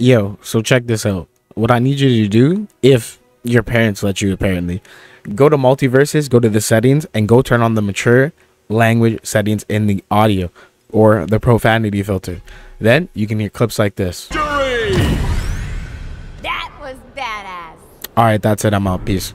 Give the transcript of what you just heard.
Yo, so check this out. What I need you to do, if your parents let you apparently, go to MultiVersus, go to the settings, and go turn on the mature language settings in the audio or the profanity filter. Then you can hear clips like this. That was badass. All right, that's it. I'm out. Peace.